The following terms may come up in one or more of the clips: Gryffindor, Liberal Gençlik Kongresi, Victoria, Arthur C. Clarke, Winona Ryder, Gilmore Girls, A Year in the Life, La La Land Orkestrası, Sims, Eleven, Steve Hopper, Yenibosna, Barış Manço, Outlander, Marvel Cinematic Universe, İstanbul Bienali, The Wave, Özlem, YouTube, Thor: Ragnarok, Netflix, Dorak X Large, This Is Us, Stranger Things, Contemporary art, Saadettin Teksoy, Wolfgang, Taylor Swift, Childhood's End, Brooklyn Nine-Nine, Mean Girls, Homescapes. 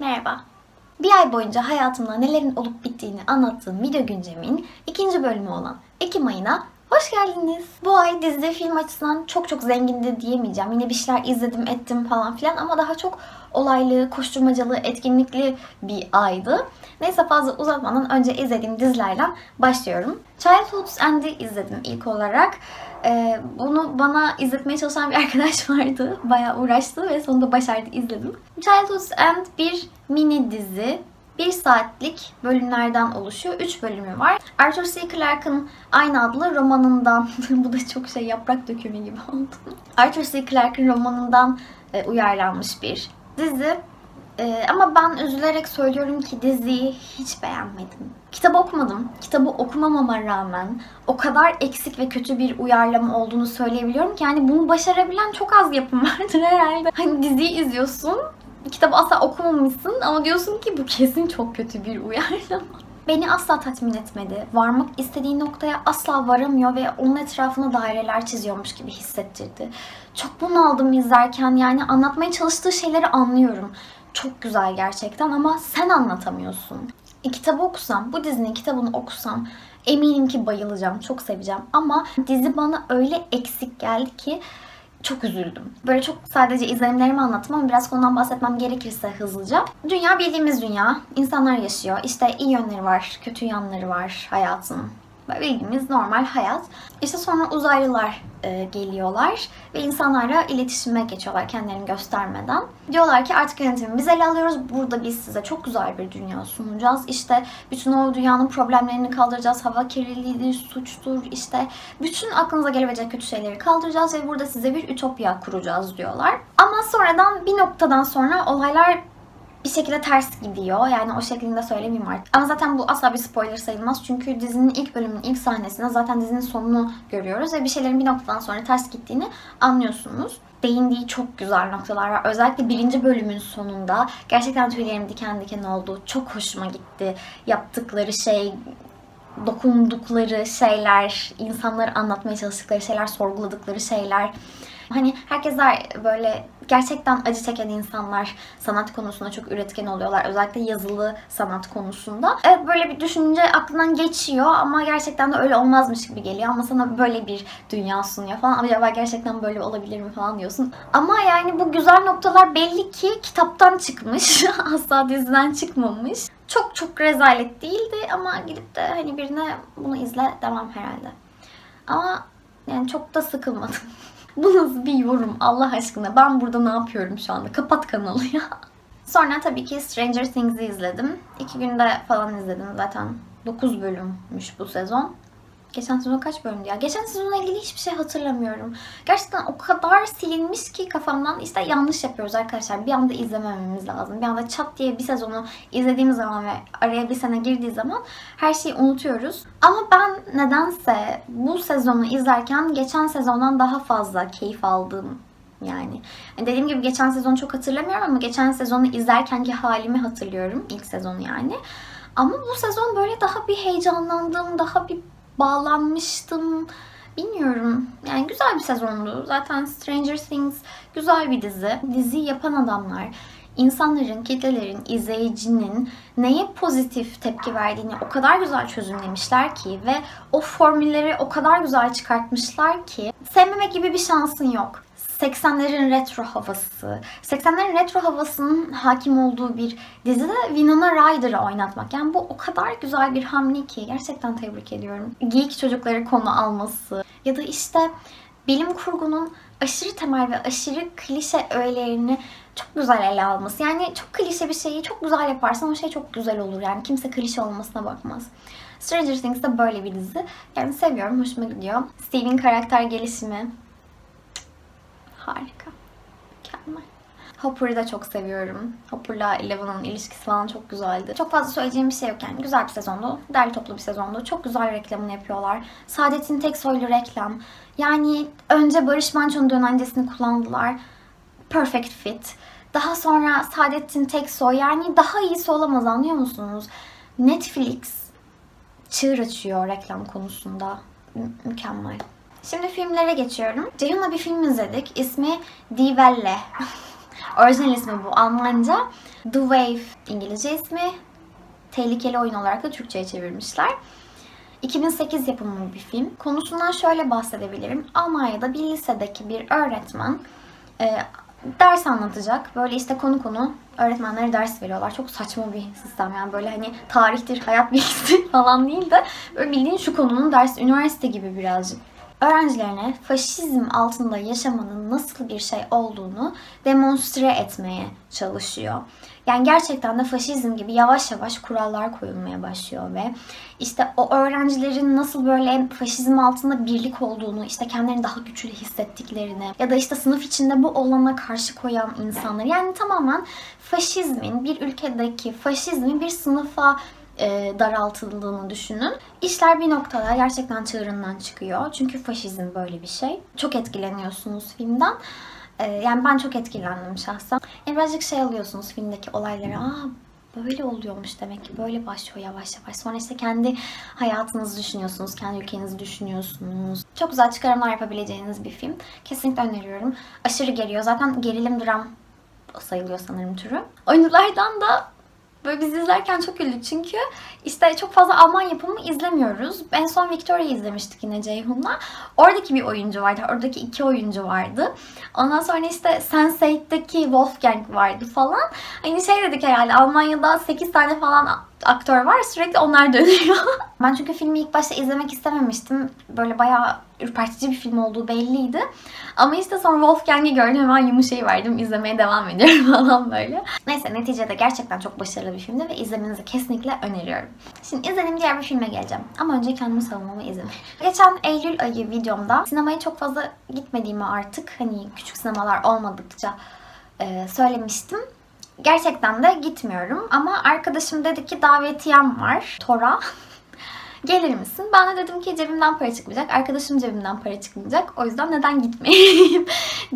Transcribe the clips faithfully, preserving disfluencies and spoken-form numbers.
Merhaba. Bir ay boyunca hayatımda nelerin olup bittiğini anlattığım video güncemin ikinci bölümü olan Ekim ayına hoş geldiniz. Bu ay dizi film açısından çok çok zengindi diyemeyeceğim. Yine bir şeyler izledim ettim falan filan ama daha çok olaylı, koşturmacalı, etkinlikli bir aydı. Neyse fazla uzatmadan önce izlediğim dizilerden başlıyorum. Childhood's End'i izledim ilk olarak. Ee, bunu bana izletmeye çalışan bir arkadaş vardı. Bayağı uğraştı ve sonunda başardı, izledim. Childhood's End bir mini dizi. Bir saatlik bölümlerden oluşuyor. Üç bölümü var. Arthur C. Clarke'ın aynı adlı romanından bu da çok şey yaprak dökümü gibi oldu. Arthur C. Clarke'ın romanından e, uyarlanmış bir dizi. E, ama ben üzülerek söylüyorum ki diziyi hiç beğenmedim. Kitabı okumadım. Kitabı okumamama rağmen o kadar eksik ve kötü bir uyarlama olduğunu söyleyebiliyorum ki yani bunu başarabilen çok az yapım vardır herhalde. Hani diziyi izliyorsun, kitabı asla okumamışsın ama diyorsun ki bu kesin çok kötü bir uyarlama. Beni asla tatmin etmedi. Varmak istediği noktaya asla varamıyor ve onun etrafına daireler çiziyormuş gibi hissettirdi. Çok bunaldım izlerken, yani anlatmaya çalıştığı şeyleri anlıyorum. Çok güzel gerçekten ama sen anlatamıyorsun. E, kitabı okusam, bu dizinin kitabını okusam eminim ki bayılacağım, çok seveceğim ama dizi bana öyle eksik geldi ki çok üzüldüm. Böyle çok sadece izlenimlerimi anlattım ama biraz konudan bahsetmem gerekirse hızlıca. Dünya bildiğimiz dünya. İnsanlar yaşıyor. İşte iyi yönleri var, kötü yanları var hayatın. Böyle bildiğimiz normal hayat. İşte sonra uzaylılar e, geliyorlar ve insanlarla iletişime geçiyorlar kendilerini göstermeden. Diyorlar ki artık yönetimi biz ele alıyoruz. Burada biz size çok güzel bir dünya sunacağız. İşte bütün o dünyanın problemlerini kaldıracağız. Hava kirliliğidir, suçtur, işte bütün aklınıza gelebilecek kötü şeyleri kaldıracağız ve burada size bir ütopya kuracağız diyorlar. Ama sonradan bir noktadan sonra olaylar bir şekilde ters gidiyor. Yani o şeklinde söylemeyeyim artık. Ama zaten bu asla bir spoiler sayılmaz. Çünkü dizinin ilk bölümünün ilk sahnesinde zaten dizinin sonunu görüyoruz. Ve bir şeylerin bir noktadan sonra ters gittiğini anlıyorsunuz. Değindiği çok güzel noktalar var. Özellikle birinci bölümün sonunda gerçekten tüylerim diken diken oldu. Çok hoşuma gitti. Yaptıkları şey, dokundukları şeyler, insanları anlatmaya çalıştıkları şeyler, sorguladıkları şeyler. Hani herkesler böyle gerçekten acı çeken insanlar sanat konusunda çok üretken oluyorlar. Özellikle yazılı sanat konusunda. Evet, böyle bir düşünce aklından geçiyor ama gerçekten de öyle olmazmış gibi geliyor. Ama sana böyle bir dünya sunuyor falan. Acaba gerçekten böyle olabilir mi falan diyorsun. Ama yani bu güzel noktalar belli ki kitaptan çıkmış. Asla diziden çıkmamış. Çok çok rezalet değildi ama gidip de hani birine bunu izle devam herhalde. Ama yani çok da sıkılmadım. Bu nasıl bir yorum Allah aşkına? Ben burada ne yapıyorum şu anda? Kapat kanalı ya. Sonra tabii ki Stranger Things'i izledim. İki günde falan izledim zaten. dokuz bölümmüş bu sezon. Geçen sezon kaç bölümdü ya? Geçen sezonla ilgili hiçbir şey hatırlamıyorum. Gerçekten o kadar silinmiş ki kafamdan. İşte yanlış yapıyoruz arkadaşlar. Bir anda izlemememiz lazım. Bir anda çat diye bir sezonu izlediğimiz zaman ve araya bir sene girdiği zaman her şeyi unutuyoruz. Ama ben nedense bu sezonu izlerken geçen sezondan daha fazla keyif aldım. Yani dediğim gibi geçen sezonu çok hatırlamıyorum ama geçen sezonu izlerkenki halimi hatırlıyorum. İlk sezonu yani. Ama bu sezon böyle daha bir heyecanlandım, daha bir bağlanmıştım. Bilmiyorum. Yani güzel bir sezondu. Zaten Stranger Things güzel bir dizi. Diziyi yapan adamlar insanların, kitlelerin, izleyicinin neye pozitif tepki verdiğini o kadar güzel çözümlemişler ki ve o formülleri o kadar güzel çıkartmışlar ki sevmemek gibi bir şansın yok. seksenlerin retro havası. seksenlerin retro havasının hakim olduğu bir dizide Winona Ryder'ı oynatmak. Yani bu o kadar güzel bir hamle ki gerçekten tebrik ediyorum. Geek çocukları konu alması ya da işte bilim kurgunun aşırı temel ve aşırı klişe öğelerini çok güzel ele alması. Yani çok klişe bir şeyi çok güzel yaparsan o şey çok güzel olur. Yani kimse klişe olmasına bakmaz. Stranger Things de böyle bir dizi. Yani seviyorum, hoşuma gidiyor. Steve'in karakter gelişimi harika. Mükemmel. Hopper'ı da çok seviyorum. Hopper'la Eleven'ın ilişkisi falan çok güzeldi. Çok fazla söyleyeceğim bir şey yok yani. Güzel bir sezondu. Derli toplu bir sezondu. Çok güzel reklamını yapıyorlar. Saadettin Teksoy'lu reklam. Yani önce Barış Manço'nun dönencesini kullandılar. Perfect fit. Daha sonra Saadettin Teksoy. Yani daha iyisi olamaz, anlıyor musunuz? Netflix çığır açıyor reklam konusunda. Mü mükemmel. Şimdi filmlere geçiyorum. Ceyhun'la bir film izledik. İsmi Die Welle. Orijinal ismi bu Almanca. The Wave İngilizce ismi. Tehlikeli Oyun olarak da Türkçe'ye çevirmişler. iki bin sekiz yapımı bir film. Konusundan şöyle bahsedebilirim. Almanya'da bir lisedeki bir öğretmen e, ders anlatacak. Böyle işte konu konu öğretmenlere ders veriyorlar. Çok saçma bir sistem yani, böyle hani tarihtir, hayat bilgisi falan değil de böyle bildiğin şu konunun dersi, üniversite gibi birazcık. Öğrencilerine faşizm altında yaşamanın nasıl bir şey olduğunu demonstre etmeye çalışıyor. Yani gerçekten de faşizm gibi yavaş yavaş kurallar koyulmaya başlıyor ve işte o öğrencilerin nasıl böyle faşizm altında birlik olduğunu, işte kendilerini daha güçlü hissettiklerini ya da işte sınıf içinde bu olana karşı koyan insanlar, yani tamamen faşizmin, bir ülkedeki faşizmin bir sınıfa E, daraltıldığını düşünün. İşler bir noktada gerçekten çığırından çıkıyor. Çünkü faşizm böyle bir şey. Çok etkileniyorsunuz filmden. E, yani ben çok etkilendim şahsen. Yani birazcık şey alıyorsunuz filmdeki olaylara. Aa, böyle oluyormuş demek ki. Böyle başlıyor yavaş yavaş. Sonra işte kendi hayatınızı düşünüyorsunuz. Kendi ülkenizi düşünüyorsunuz. Çok güzel çıkarımlar yapabileceğiniz bir film. Kesinlikle öneriyorum. Aşırı geriyor. Zaten gerilim dram sayılıyor sanırım türü. Oyunculardan da böyle biz izlerken çok güldük çünkü işte çok fazla Alman yapımı izlemiyoruz. En son Victoria izlemiştik yine Ceyhun'la. Oradaki bir oyuncu vardı. Oradaki iki oyuncu vardı. Ondan sonra işte Sense eight'teki Wolfgang vardı falan. Hani şey dedik herhalde, Almanya'da sekiz tane falan aktör var. Sürekli onlar dönüyor. Ben çünkü filmi ilk başta izlemek istememiştim. Böyle bayağı ürpertici bir film olduğu belliydi. Ama işte sonra Wolfgang'i gördüm, hemen yumuşayıverdim. İzlemeye devam ediyorum falan böyle. Neyse, neticede gerçekten çok başarılı bir filmdi ve izlemenizi kesinlikle öneriyorum. Şimdi izlediğim diğer bir filme geleceğim. Ama önce kendimi savunmamı izin. Geçen Eylül ayı videomda sinemaya çok fazla gitmediğimi artık, hani küçük sinemalar olmadıkça e, söylemiştim. Gerçekten de gitmiyorum ama arkadaşım dedi ki davetiyem var Thor'a. Gelir misin? Ben de dedim ki cebimden para çıkmayacak. Arkadaşım cebimden para çıkmayacak. O yüzden neden gitmeyeyim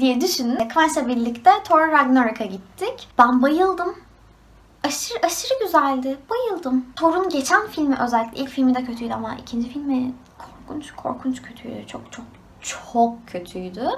diye düşündüm. Kıvanç'la birlikte Thor: Ragnarok'a gittik. Ben bayıldım. Aşırı aşırı güzeldi. Bayıldım. Thor'un geçen filmi, özellikle ilk filmi de kötüydü ama ikinci filmi korkunç korkunç kötüydü. Çok çok çok kötüydü.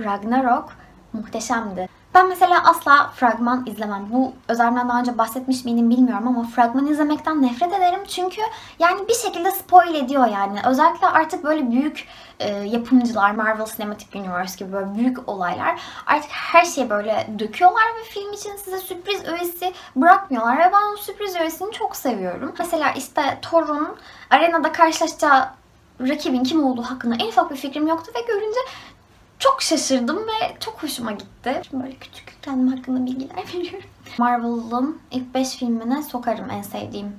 Ragnarok muhteşemdi. Ben mesela asla fragman izlemem. Bu özellikle daha önce bahsetmiş miydim bilmiyorum ama fragman izlemekten nefret ederim. Çünkü yani bir şekilde spoil ediyor yani. Özellikle artık böyle büyük e, yapımcılar, Marvel Cinematic Universe gibi böyle büyük olaylar artık her şeyi böyle döküyorlar ve film için size sürpriz öğesi bırakmıyorlar ve ben o sürpriz öğesini çok seviyorum. Mesela işte Thor'un arenada karşılaşacağı rakibin kim olduğu hakkında en ufak bir fikrim yoktu ve görünce çok şaşırdım ve çok hoşuma gitti. Şimdi böyle küçük kendim hakkında bilgiler veriyorum. Marvel'ın ilk beş filmine sokarım en sevdiğim.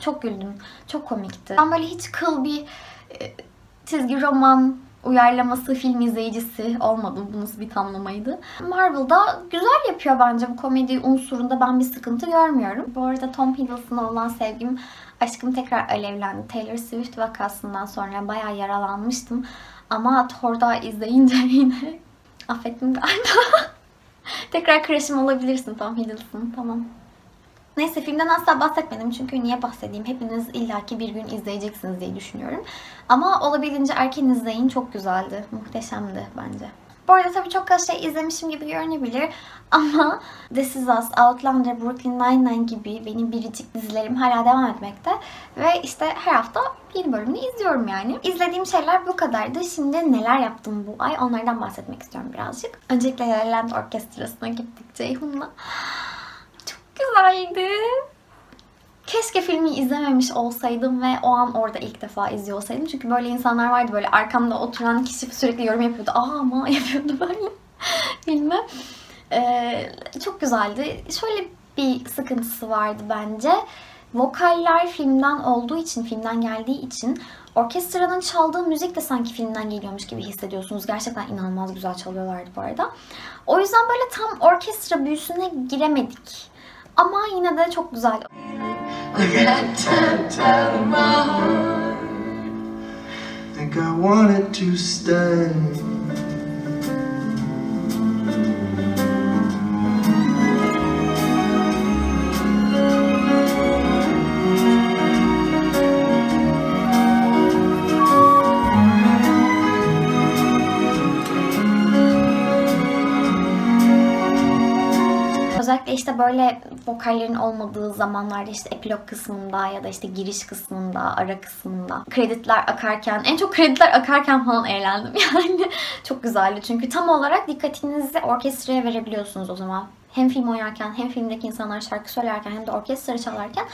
Çok güldüm. Çok komikti. Ben böyle hiç kıl bir e, çizgi roman uyarlaması film izleyicisi olmadım. Bu nasıl bir tamlamaydı. Marvel'da güzel yapıyor bence, bu komedi unsurunda ben bir sıkıntı görmüyorum. Bu arada Tom Hiddleston'a olan sevgim, aşkım tekrar alevlendi. Taylor Swift vakasından sonra bayağı yaralanmıştım. Ama Thor'da izleyince yine affettim galiba. Tekrar crush'ım olabilirsin Tom Hiddleston, tamam. Neyse, filmden asla bahsetmedim çünkü niye bahsedeyim, hepiniz illaki bir gün izleyeceksiniz diye düşünüyorum. Ama olabildiğince erken izleyin, çok güzeldi, muhteşemdi bence. Bu arada tabii çok az şey izlemişim gibi görünebilir ama This Is Us, Outlander, Brooklyn Nine-Nine gibi benim biricik dizilerim hala devam etmekte. Ve işte her hafta yeni bölümünü izliyorum yani. İzlediğim şeyler bu kadardı. Şimdi neler yaptım bu ay, onlardan bahsetmek istiyorum birazcık. Öncelikle La La Land Orkestrası'na gittik Ceyhun'la. Çok güzeldi. Keşke filmi izlememiş olsaydım ve o an orada ilk defa izliyor olsaydım. Çünkü böyle insanlar vardı, böyle arkamda oturan kişi sürekli yorum yapıyordu. Aa ama yapıyordu böyle filme. Ee, çok güzeldi. Şöyle bir sıkıntısı vardı bence. Vokaller filmden olduğu için, filmden geldiği için orkestranın çaldığı müzik de sanki filmden geliyormuş gibi hissediyorsunuz. Gerçekten inanılmaz güzel çalıyorlardı bu arada. O yüzden böyle tam orkestra büyüsüne giremedik. Ama yine de çok güzel. işte böyle vokallerin olmadığı zamanlarda işte epilog kısmında ya da işte giriş kısmında, ara kısmında krediler akarken, en çok krediler akarken falan eğlendim yani. Çok güzeldi çünkü tam olarak dikkatinizi orkestraya verebiliyorsunuz o zaman. Hem film oynarken, hem filmdeki insanlar şarkı söylerken, hem de orkestra çalarken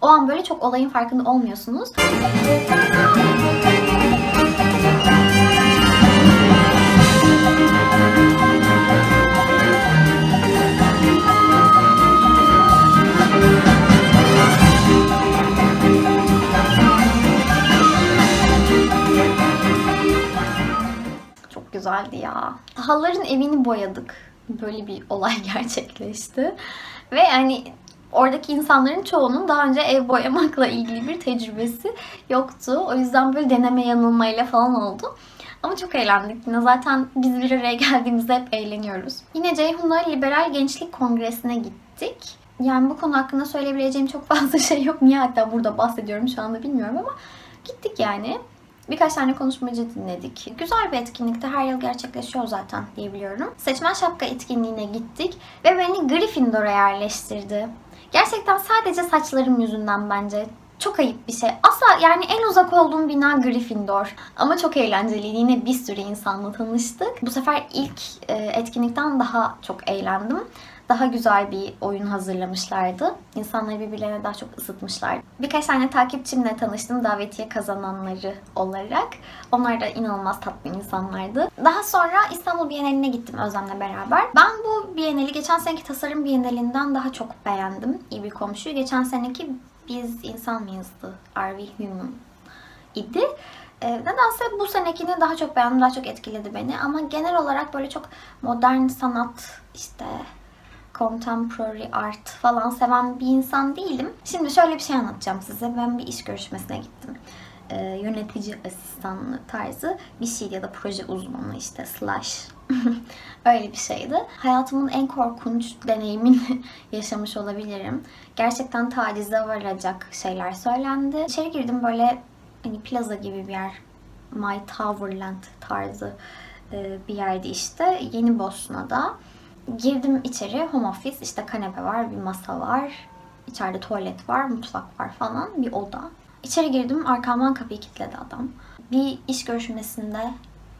o an böyle çok olayın farkında olmuyorsunuz. Çok güzeldi ya. Halların evini boyadık. Böyle bir olay gerçekleşti. Ve yani oradaki insanların çoğunun daha önce ev boyamakla ilgili bir tecrübesi yoktu. O yüzden böyle deneme yanılmayla falan oldu. Ama çok eğlendik yine. Zaten biz bir araya geldiğimizde hep eğleniyoruz. Yine Ceyhun'la Liberal Gençlik Kongresi'ne gittik. Yani bu konu hakkında söyleyebileceğim çok fazla şey yok. Niye hatta burada bahsediyorum şu anda bilmiyorum ama gittik yani. Birkaç tane konuşmacı dinledik. Güzel bir etkinlikte, her yıl gerçekleşiyor zaten diyebiliyorum. Seçmen şapka etkinliğine gittik ve beni Gryffindor'a yerleştirdi. Gerçekten sadece saçlarım yüzünden bence. Çok ayıp bir şey. Asla yani en uzak olduğum bina Gryffindor. Ama çok eğlenceliydi. Yine bir sürü insanla tanıştık. Bu sefer ilk etkinlikten daha çok eğlendim. Daha güzel bir oyun hazırlamışlardı. İnsanları birbirlerine daha çok ısıtmışlardı. Birkaç tane takipçimle tanıştım davetiye kazananları olarak. Onlar da inanılmaz tatlı insanlardı. Daha sonra İstanbul Bienali'ne gittim Özlem'le beraber. Ben bu Bienali geçen seneki Tasarım Bienali'nden daha çok beğendim. İyi bir komşuyu. Geçen seneki Biz İnsan Mıyız'dı? Are We Human? İdi. Nedense bu senekini daha çok beğendim. Daha çok etkiledi beni. Ama genel olarak böyle çok modern sanat, işte Contemporary art falan seven bir insan değilim. Şimdi şöyle bir şey anlatacağım size. Ben bir iş görüşmesine gittim. Ee, yönetici asistanlığı tarzı bir şey ya da proje uzmanı işte slash öyle bir şeydi. Hayatımın en korkunç deneyimini yaşamış olabilirim. Gerçekten tacize varacak şeyler söylendi. İçeri girdim böyle hani plaza gibi bir yer. My Towerland tarzı bir yerdi işte. Yenibosna'da. Girdim içeri, home office, işte kanepe var, bir masa var, içeride tuvalet var, mutfak var falan, bir oda. İçeri girdim, arkamdan kapıyı kilitledi adam. Bir iş görüşmesinde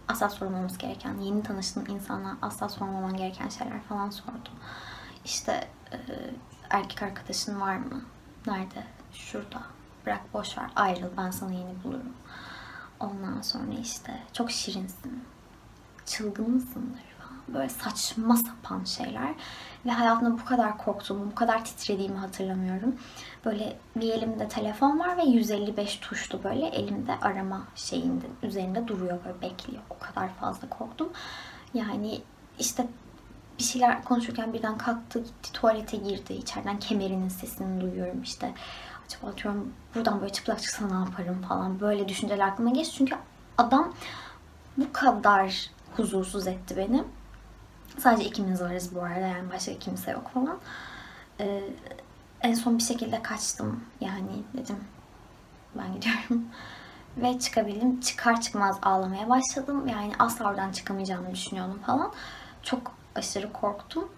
asla sormamamız gereken, yeni tanıştığın insana asla sormaman gereken şeyler falan sordu. İşte e, erkek arkadaşın var mı? Nerede? Şurada. Bırak boş ver, ayrıl, ben sana yeni bulurum. Ondan sonra işte çok şirinsin, çılgınsındır. Böyle saçma sapan şeyler ve hayatımda bu kadar korktuğumu, bu kadar titrediğimi hatırlamıyorum. Böyle bir elimde telefon var ve yüz elli beş tuşlu böyle elimde arama şeyinde üzerinde duruyor böyle bekliyor. O kadar fazla korktum. Yani işte bir şeyler konuşurken birden kalktı gitti tuvalete girdi. İçeriden kemerinin sesini duyuyorum işte. Acaba atıyorum buradan böyle çıplak çıksa ne yaparım falan böyle düşünceler aklıma geçti. Çünkü adam bu kadar huzursuz etti beni. Sadece ikimiz varız bu arada yani başka kimse yok falan. Ee, en son bir şekilde kaçtım yani dedim ben gidiyorum ve çıkabildim. Çıkar çıkmaz ağlamaya başladım yani asla oradan çıkamayacağımı düşünüyordum falan. Çok aşırı korktum.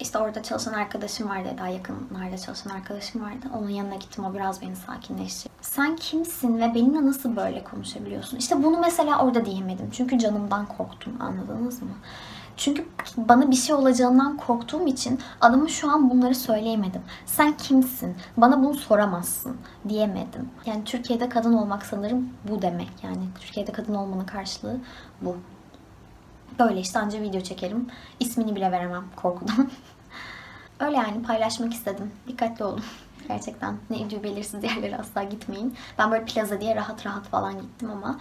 İşte orada çalışan arkadaşım vardı, daha yakınlarda çalışan arkadaşım vardı. Onun yanına gittim, o biraz beni sakinleştirdi. Sen kimsin ve benimle nasıl böyle konuşabiliyorsun? İşte bunu mesela orada diyemedim. Çünkü canımdan korktum, anladınız mı? Çünkü bana bir şey olacağından korktuğum için adamı şu an bunları söyleyemedim. Sen kimsin? Bana bunu soramazsın diyemedim. Yani Türkiye'de kadın olmak sanırım bu demek. Yani Türkiye'de kadın olmanın karşılığı bu. Böyle işte ancak video çekerim. İsmini bile veremem korkudan. Öyle yani paylaşmak istedim. Dikkatli olun. Gerçekten ne idüğü belirsiz yerlere asla gitmeyin. Ben böyle plaza diye rahat rahat falan gittim ama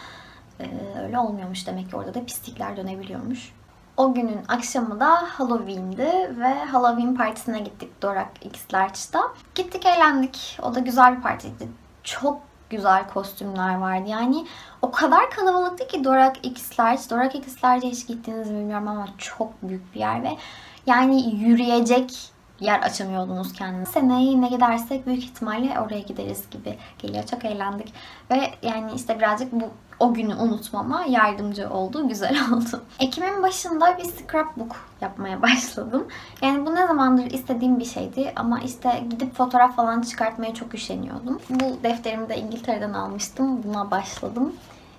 e, öyle olmuyormuş demek ki orada da pislikler dönebiliyormuş. O günün akşamı da Halloween'di ve Halloween partisine gittik Dorak X Large'da. Gittik eğlendik. O da güzel bir partiydi. Çok güzel kostümler vardı. Yani o kadar kalabalıktı ki Dorak X Large. Dorak X Large'e hiç gittiniz mi bilmiyorum ama çok büyük bir yer ve yani yürüyecek yer açamıyordunuz kendinize. Seneye yine gidersek büyük ihtimalle oraya gideriz gibi geliyor. Çok eğlendik. Ve yani işte birazcık bu o günü unutmama yardımcı oldu, güzel oldu. Ekim'in başında bir scrapbook yapmaya başladım. Yani bu ne zamandır istediğim bir şeydi ama işte gidip fotoğraf falan çıkartmaya çok üşeniyordum. Bu defterimi de İngiltere'den almıştım, buna başladım.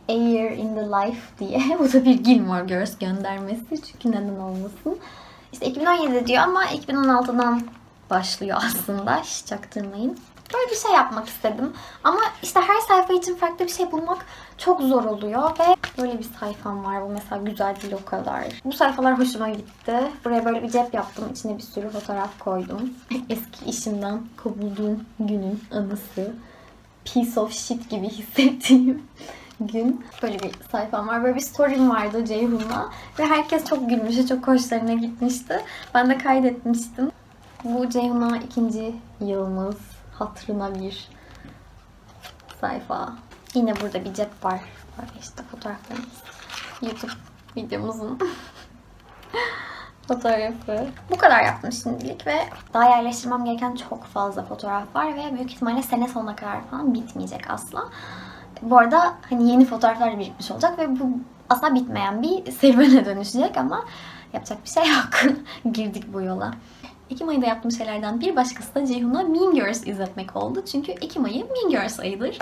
A Year in the Life diye. Bu da bir Gilmore Girls göndermesi çünkü neden olmasın. İşte iki bin on yedi diyor ama iki bin on altıdan başlıyor aslında. Hiç çaktırmayın. Böyle bir şey yapmak istedim. Ama işte her sayfa için farklı bir şey bulmak çok zor oluyor ve böyle bir sayfam var. Bu mesela güzel değil o kadar. Bu sayfalar hoşuma gitti. Buraya böyle bir cep yaptım. İçine bir sürü fotoğraf koydum. Eski işimden kovulduğum günün anısı. Piece of shit gibi hissettiğim gün. Böyle bir sayfam var. Böyle bir story'm vardı Ceyhun'la. Ve herkes çok gülmüştü. Çok hoşlarına gitmişti. Ben de kaydetmiştim. Bu Ceyhun'a ikinci yılımız. Hatırına bir sayfa. Yine burada bir cep var. Var işte fotoğraflarımız. YouTube videomuzun fotoğrafı. Bu kadar yaptım şimdilik ve daha yerleştirmem gereken çok fazla fotoğraf var ve büyük ihtimalle sene sonuna kadar falan bitmeyecek asla. Bu arada hani yeni fotoğraflar birikmiş olacak ve bu asla bitmeyen bir serüvene dönüşecek ama yapacak bir şey yok. Girdik bu yola. Ekim ayında yaptığım şeylerden bir başkası da Ceyhun'a Mean Girls izletmek oldu. Çünkü Ekim ayı Mean Girls ayıdır.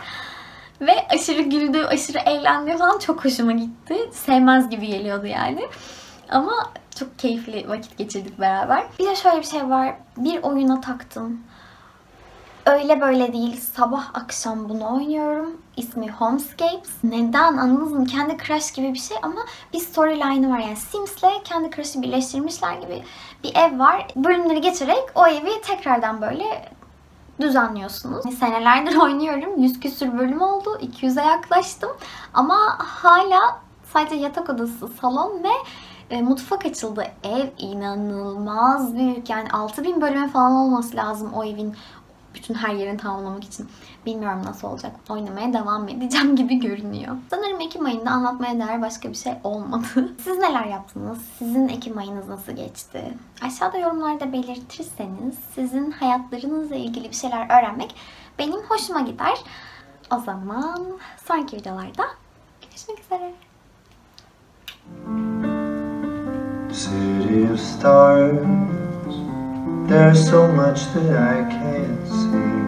Ve aşırı güldü, aşırı eğlendi falan çok hoşuma gitti. Sevmez gibi geliyordu yani. Ama çok keyifli vakit geçirdik beraber. Bir de şöyle bir şey var. Bir oyuna taktım. Öyle böyle değil. Sabah akşam bunu oynuyorum. İsmi Homescapes. Neden anladınız mı? Candy Crush gibi bir şey ama bir storyline'ı var. Yani Sims'le Candy Crush'ı birleştirmişler gibi bir ev var. Bölümleri geçerek o evi tekrardan böyle düzenliyorsunuz. Senelerdir oynuyorum. yüz küsür bölüm oldu. iki yüze yaklaştım. Ama hala sadece yatak odası, salon ve mutfak açıldı. Ev inanılmaz büyük. Yani altı bin bölüme falan olması lazım o evin. Bütün her yerini tamamlamak için. Bilmiyorum nasıl olacak. Oynamaya devam edeceğim gibi görünüyor. Sanırım Ekim ayında anlatmaya değer başka bir şey olmadı. Siz neler yaptınız? Sizin Ekim ayınız nasıl geçti? Aşağıda yorumlarda belirtirseniz sizin hayatlarınızla ilgili bir şeyler öğrenmek benim hoşuma gider. O zaman sonraki videolarda görüşmek üzere. City of Stars. There's so much that I can't see.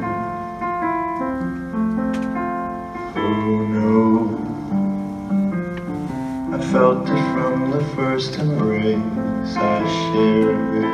Oh no, I felt it from the first embrace I shared with you.